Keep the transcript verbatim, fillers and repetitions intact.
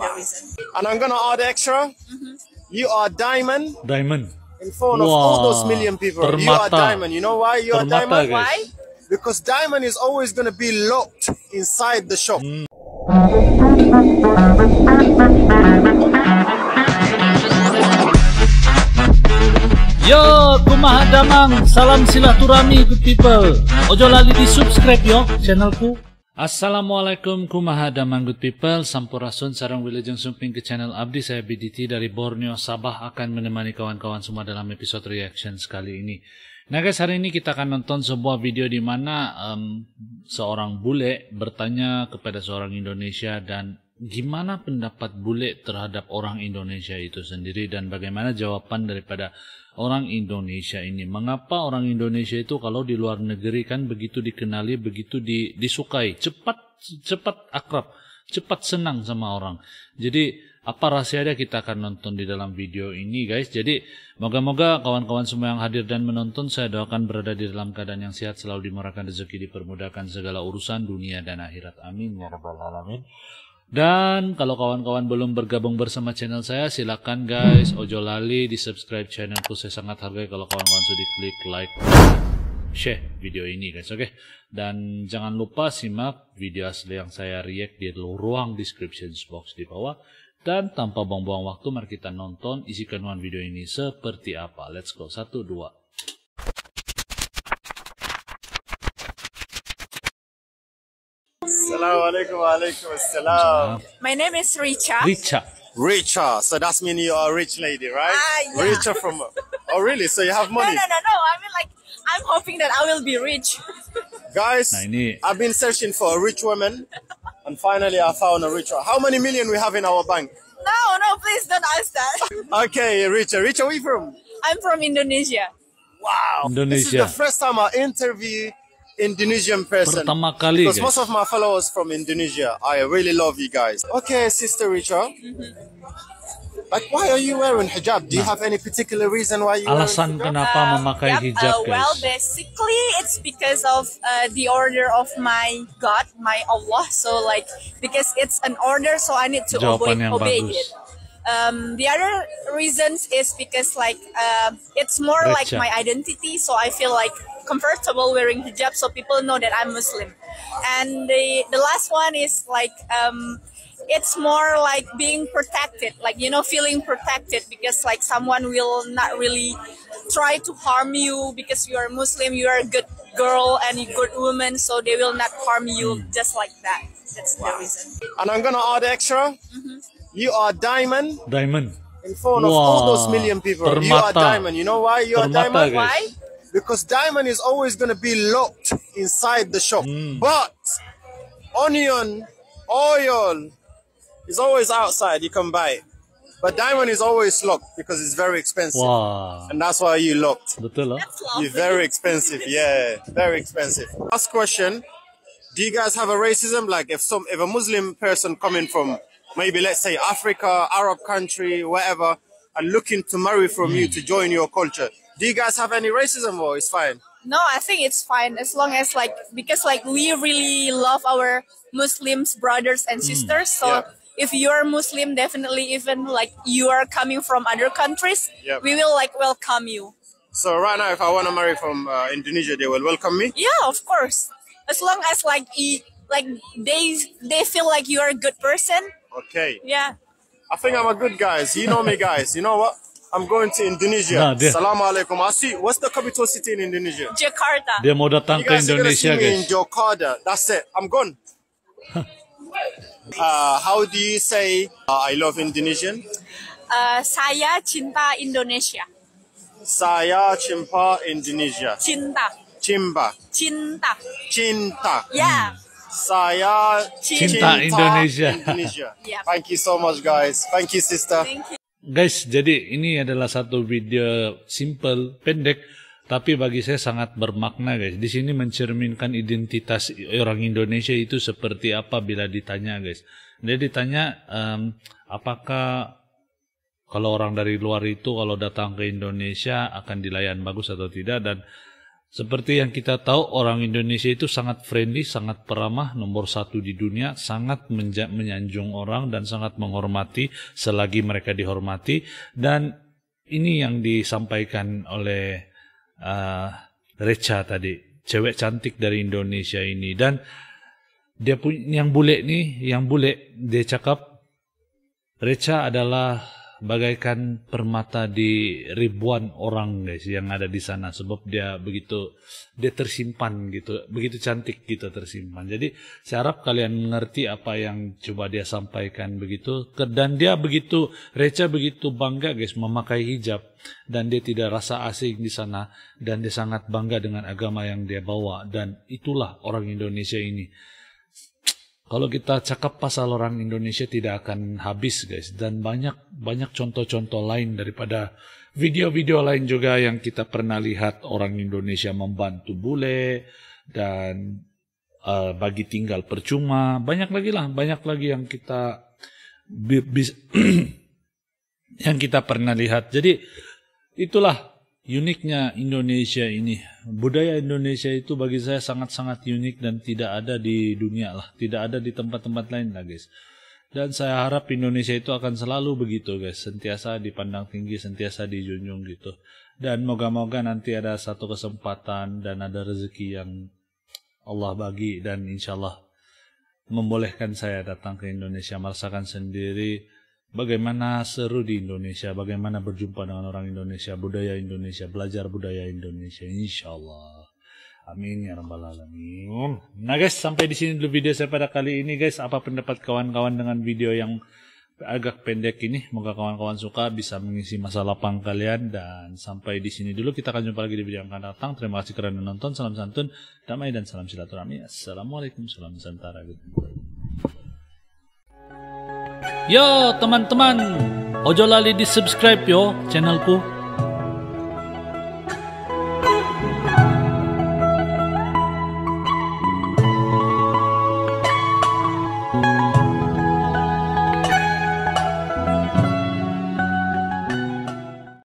Wow. And I'm gonna add extra. Mm-hmm. You are diamond. Diamond. In front wow. of all those million people, Termata. You are diamond. You know why you Termata, are diamond? Guys. Why? Because diamond is always gonna be locked inside the shop. Mm. Yo, kumaha damang, salam silaturahmi good people. Ojo lali di subscribe yo channelku. Assalamualaikum kumaha damang good people. Sampurasun sareng wilujeng sumping ke channel abdi. Saya B D T dari Borneo Sabah akan menemani kawan-kawan semua dalam episode reaction kali ini. Nah guys, hari ini kita akan nonton sebuah video di mana um, seorang bule bertanya kepada seorang Indonesia dan gimana pendapat bule terhadap orang Indonesia itu sendiri dan bagaimana jawaban daripada orang Indonesia ini. Mengapa orang Indonesia itu kalau di luar negeri kan begitu dikenali, begitu di, disukai, cepat cepat akrab, cepat senang sama orang. Jadi apa rahasianya kita akan nonton di dalam video ini guys. Jadi moga-moga kawan-kawan semua yang hadir dan menonton saya doakan berada di dalam keadaan yang sehat, selalu dimurahkan rezeki, dipermudahkan segala urusan dunia dan akhirat. Amin ya rabbal alamin. Dan kalau kawan-kawan belum bergabung bersama channel saya, silakan guys, ojo lali di subscribe channelku. Saya sangat hargai kalau kawan-kawan sudah klik like, share video ini guys, oke? Okay? Dan jangan lupa simak video asli yang saya react di ruang description box di bawah. Dan tanpa buang-buang waktu, mari kita nonton isi kandungan video ini seperti apa. Let's go, satu, dua. Assalamualaikum, waalaikumsalam. My name is Richa. Richa. Richa. So that's mean you are a rich lady, right? Ah, yeah. Richa from. Oh really? So you have money? No, no, no, no. I mean, like, I'm hoping that I will be rich. Guys, nah, ini... I've been searching for a rich woman, and finally I found a Richa. How many million we have in our bank? No, no, please don't ask that. Okay, Richa. Richa, where are you from? I'm from Indonesia. Wow. Indonesia. This is the first time I interview. Indonesian person. Pertama kali, because guys, most of my followers from Indonesia. I really love you guys. Okay, Sister Richa. Mm-hmm. Like, why are you wearing hijab? Do you nah. have any particular reason why you? Alasan wearing hijab? kenapa um, memakai yep, hijab, uh, guys? Well, basically it's because of uh, the order of my God, my Allah. So like, because it's an order, so I need to obey, obey it. Um, the other reasons is because like uh, it's more Richa. like my identity, so I feel like comfortable wearing hijab, so people know that I'm Muslim. And the the last one is like um, it's more like being protected, like you know, feeling protected, because like someone will not really try to harm you because you are Muslim, you are a good girl and a good woman, so they will not harm you mm. just like that. That's wow. the reason. And I'm gonna add extra. Mm-hmm. You are diamond. Diamond. In front wow. of all those million people, Termata. you are diamond. You know why you Termata, are diamond? Guys. Why? Because diamond is always going to be locked inside the shop. Mm. But onion, oil is always outside. You can buy it. But diamond is always locked because it's very expensive. Wow. And that's why you locked. Betul, huh? You're very expensive. Yeah, very expensive. Last question. Do you guys have a racism? Like if some, if a Muslim person coming from maybe let's say Africa, Arab country, wherever, and looking to marry from you to join your culture. Do you guys have any racism or it's fine? No, I think it's fine as long as like, because like we really love our Muslims brothers and sisters. So yeah. if you're Muslim, definitely even like you are coming from other countries, yeah. we will like welcome you. So right now, if I want to marry from uh, Indonesia, they will welcome me? Yeah, of course. As long as like, e like they, they feel like you are a good person. Okay. Yeah. I think I'm a good guy. You know me, guys. You know what? I'm going to Indonesia. Nah, Assalamualaikum. I see. What's the capital city in Indonesia? Jakarta. Dia mau datang ke Indonesia, guys. In Jakarta. That's it. I'm gone. uh, how do you say uh, I love Indonesian? Uh, saya cinta Indonesia. Saya cinta Indonesia. Cinta. Cimba. Cinta. Cinta. Yeah. Hmm. Saya cinta, cinta Indonesia. Indonesia. Yep. Thank you so much guys. Thank you sister. Thank you. Guys, jadi ini adalah satu video simple, pendek, tapi bagi saya sangat bermakna guys. Di sini mencerminkan identitas orang Indonesia itu seperti apa bila ditanya guys. Dia ditanya um, apakah kalau orang dari luar itu kalau datang ke Indonesia akan dilayan bagus atau tidak, dan Seperti yang kita tahu, orang Indonesia itu sangat friendly, sangat peramah, nomor satu di dunia, sangat menyanjung orang dan sangat menghormati selagi mereka dihormati. Dan ini yang disampaikan oleh uh, Richa tadi, cewek cantik dari Indonesia ini. Dan dia punya, yang bule nih, yang bule, dia cakap, Richa adalah bagaikan permata di ribuan orang guys yang ada di sana, sebab dia begitu dia tersimpan gitu, begitu cantik gitu, tersimpan. Jadi saya harap kalian mengerti apa yang coba dia sampaikan begitu. Dan dia begitu, Richa begitu bangga guys memakai hijab, dan dia tidak rasa asing di sana, dan dia sangat bangga dengan agama yang dia bawa. Dan itulah orang Indonesia ini. Kalau kita cakap pasal orang Indonesia tidak akan habis guys, dan banyak banyak contoh-contoh lain daripada video-video lain juga yang kita pernah lihat orang Indonesia membantu bule dan uh, bagi tinggal percuma, banyak lagi lah banyak lagi yang kita yang kita pernah lihat. Jadi itulah uniknya Indonesia ini. Budaya Indonesia itu bagi saya sangat-sangat unik dan tidak ada di dunia lah, tidak ada di tempat-tempat lain lah guys. Dan saya harap Indonesia itu akan selalu begitu guys, sentiasa dipandang tinggi, sentiasa dijunjung gitu. Dan moga-moga nanti ada satu kesempatan dan ada rezeki yang Allah bagi, dan insya Allah membolehkan saya datang ke Indonesia, merasakan sendiri bagaimana seru di Indonesia, bagaimana berjumpa dengan orang Indonesia, budaya Indonesia, belajar budaya Indonesia, insya Allah. Amin ya rabbal alamin. Nah guys, sampai di sini dulu video saya pada kali ini guys. Apa pendapat kawan-kawan dengan video yang agak pendek ini? Moga kawan-kawan suka, bisa mengisi masa lapang kalian. Dan sampai di sini dulu, kita akan jumpa lagi di video yang akan datang. Terima kasih kerana menonton. Salam santun, damai dan salam silaturahmi. Assalamualaikum, salam Nusantara. Yo teman-teman, ojo lali di subscribe yo channelku.